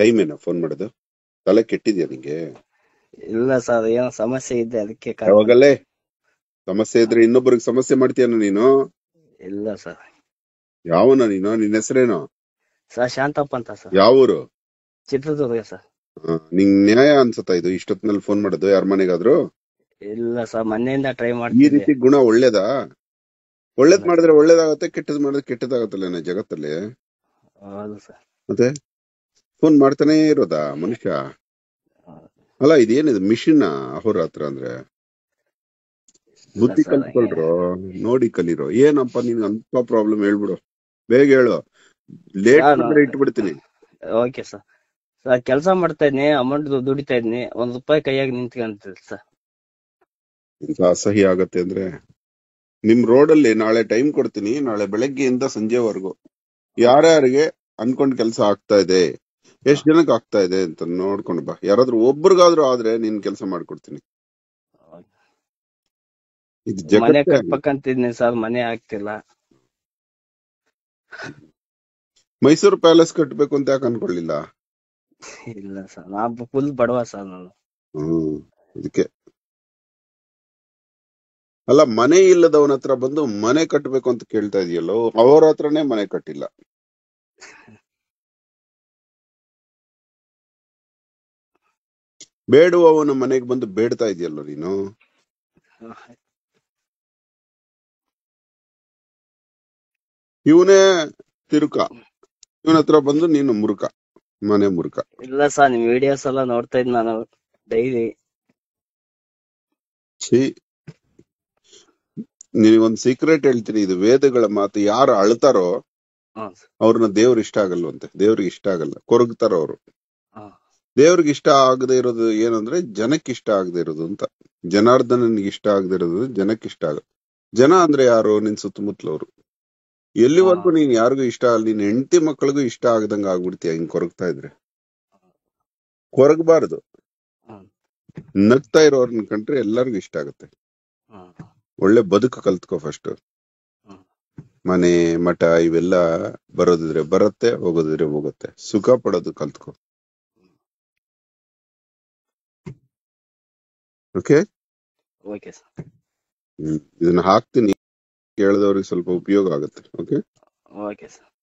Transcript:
Time ಏನೋ phone ಮಾಡೋದು ತಲೆ ಕೆಟ್ಟಿದ್ಯಾ ನಿಮಗೆ? ಇಲ್ಲ ಸರ್, ಏನೋ ಸಮಸ್ಯೆ ಇದೆ ಅದಕ್ಕೆ. ಯಾವಾಗಲೇ ಸಮಸ್ಯೆ ಇದ್ರೆ ಇನ್ನೊಬ್ಬರಿಗೆ ಸಮಸ್ಯೆ ಮಾಡ್ತೀಯಾನ ನೀನು? ಇಲ್ಲ ಸರ್. ಯಾವನ ನೀನು? ನಿನ್ನ ಹೆಸರೇನು ಸರ್? ಶಾಂತಪ್ಪ ಅಂತ ಸರ್. ಯಾವ ಊರು? ಚಿತ್ರದುರ್ಗ ಸರ್. ನಿಂಗ್ ನ್ಯಾಯ ಅನ್ಸುತ್ತಾ ಇದು ಇಷ್ಟೊತ್ತಿನಲ್ಲಿ ಫೋನ್ ಮಾಡೋದು ಯಾರ ಮನೆಗಾದ್ರು? ಇಲ್ಲ ಸರ್, ಮನೆಯಿಂದ ಟ್ರೈ ಮಾಡ್ತೀನಿ. ಈ ರೀತಿ ಗುಣ ಒಳ್ಳೇದಾ? ಒಳ್ಳೇದ್ ಮಾಡಿದ್ರೆ ಒಳ್ಳೇದಾಗತ್ತೆ, ಕೆಟ್ಟದ್ ಮಾಡಿದ್ರೆ ಕೆಟ್ಟದಾಗತ್ತಲ್ಲ ಜಗತ್ತಲ್ಲಿ. ಮತ್ತೆ ಫೋನ್ ಮಾಡ್ತಾನೆ ಇರೋದಾ ಮನುಷ್ಯ? ಅಲ್ಲ, ಇದೇನಿದೆ ಮಿಷಿನ್ ಅಹೋರಾತ್ರ ಅಂದ್ರೆ? ಬುದ್ಧಿ ಕಲ್ತ್ಕೊಳ್ರು, ನೋಡಿ ಕಲಿರೋ. ಏನಪ್ಪ ನೀನ್ ಅಂತ ಪ್ರಾಬ್ಲಮ್ ಹೇಳ್ಬಿಡು, ಬೇಗ ಹೇಳು, ಲೇಟ್ ಅಂದ್ರೆ ಇಟ್ಬಿಡ್ತೀನಿ. Okay sir. ಸರ್, ಕೆಲಸ ಮಾಡ್ತಾ ಇದ್ನಿ, ಅಮೌಂಟ್ ದುಡಿತಾ ಇದ್ನಿ, ₹1 ಕೈಯಾಗಿ ನಿಂತ್ಕೊಂತ ಸರ್. ಇಂತ ಅಸಹ್ಯ ಆಗತ್ತೆ ಅಂದ್ರೆ ನಿಮ್ ರೋಡಲ್ಲಿ ನಾಳೆ ಟೈಮ್ ಕೊಡ್ತೀನಿ, ನಾಳೆ ಬೆಳಗ್ಗೆಯಿಂದ ಸಂಜೆವರೆಗೂ ಯಾರ್ಯಾರಿಗೆ ಅನ್ಕೊಂಡ್ ಕೆಲಸ ಆಗ್ತಾ ಇದೆ, ಎಷ್ಟ್ ಜನಕ್ಕೆ ಆಗ್ತಾ ಇದೆ ಅಂತ ನೋಡ್ಕೊಂಡ್ ಬಾ. ಯಾರಾದ್ರೂ ಒಬ್ರಿಗಾದ್ರೂ ಆದ್ರೆ ನೀನ್ ಕೆಲಸ ಮಾಡ್ಕೊಡ್ತೀನಿ. ಮೈಸೂರು ಪ್ಯಾಲೇಸ್ ಕಟ್ಬೇಕು ಅಂತ ಯಾಕೆ ಅನ್ಕೊಳ್ಳಿಲ್ಲ? ಇಲ್ಲ ಸರ್, ನಾನು ಫುಲ್ ಬಡವ ಸರ್ ನಾನು. ಇದಕ್ಕೆ ಅಲ್ಲ, ಮನೆ ಇಲ್ಲದವನ ಹತ್ರ ಬಂದು ಮನೆ ಕಟ್ಟಬೇಕು ಅಂತ ಕೇಳ್ತಾ ಇದೆಯಲ್ಲೋ, ಅವರ ಹತ್ರನೇ ಮನೆ ಕಟ್ಟಿಲ್ಲ. ಬೇಡುವವನ ಮನೆಗೆ ಬಂದು ಬೇಡ್ತಾ ಇದೆಯಲ್ಲ ನೀನು. ಇವನೇ ತಿರುಕ, ಇವನ ಹತ್ರ ಬಂದು ನೀನು ಮುರುಕ, ಮನೆ ಮುರುಕ. ಇಲ್ಲ ಸರ್, ನಿಮ್ ವಿಡಿಯೋಸ್ ಎಲ್ಲ ನೋಡ್ತಾ ಇದ್ ನಾನು ಡೈಲಿ. ನಿನಗೊಂದ್ ಸೀಕ್ರೆಟ್ ಹೇಳ್ತೀನಿ, ಇದು ವೇದಗಳ ಮಾತು. ಯಾರು ಅಳ್ತಾರೋ ಅವ್ರನ್ನ ದೇವ್ರ ಇಷ್ಟ ಆಗಲ್ವಂತೆ, ದೇವ್ರಿಗೆ ಇಷ್ಟ ಆಗಲ್ಲ, ಕೊರಗ್ತಾರ ಅವರು. ದೇವ್ರಿಗೆ ಇಷ್ಟ ಆಗದೆ ಇರೋದು ಏನಂದ್ರೆ ಜನಕ್ಕೆ ಇಷ್ಟ ಆಗದೆ ಇರೋದು ಅಂತ. ಜನಾರ್ದನನ್ಗೆ ಇಷ್ಟ ಆಗದೆ ಇರೋದು ಜನಕ್ಕೆ ಇಷ್ಟ ಆಗಲ್ಲ. ಜನ ಅಂದ್ರೆ ಯಾರು? ನಿನ್ ಸುತ್ತಮುತ್ತಲವ್ರು. ಎಲ್ಲಿವರೆಗೂ ನೀನ್ ಯಾರಿಗೂ ಇಷ್ಟ ಆಗಲ್ಲ, ನಿನ್ ಹೆಂಡತಿ ಮಕ್ಕಳಿಗೂ ಇಷ್ಟ ಆಗದಂಗ ಆಗ್ಬಿಡ್ತೀಯ ಹಿಂಗ್ ಕೊರಗ್ತಾ ಇದ್ರೆ. ಕೊರಗಬಾರದು. ನಗ್ತಾ ಇರೋರ್ನ ಕಂಡ್ರೆ ಎಲ್ಲರಿಗೂ ಇಷ್ಟ ಆಗತ್ತೆ. ಒಳ್ಳೆ ಬದುಕು ಕಲ್ತ್ಕೋ ಫಸ್ಟ್. ಮನೆ ಮಠ ಇವೆಲ್ಲ ಬರೋದಿದ್ರೆ ಬರುತ್ತೆ, ಹೋಗೋದಿದ್ರೆ ಹೋಗುತ್ತೆ. ಸುಖ ಪಡೋದು ಕಲ್ತ್ಕೋ. ಓಕೆ? Okay sir. ಇದನ್ನ ಹಾಕ್ತೀನಿ, ಕೇಳಿದವ್ರಿಗೆ ಸ್ವಲ್ಪ ಉಪಯೋಗ ಆಗುತ್ತೆ. ಓಕೆ? Okay sir.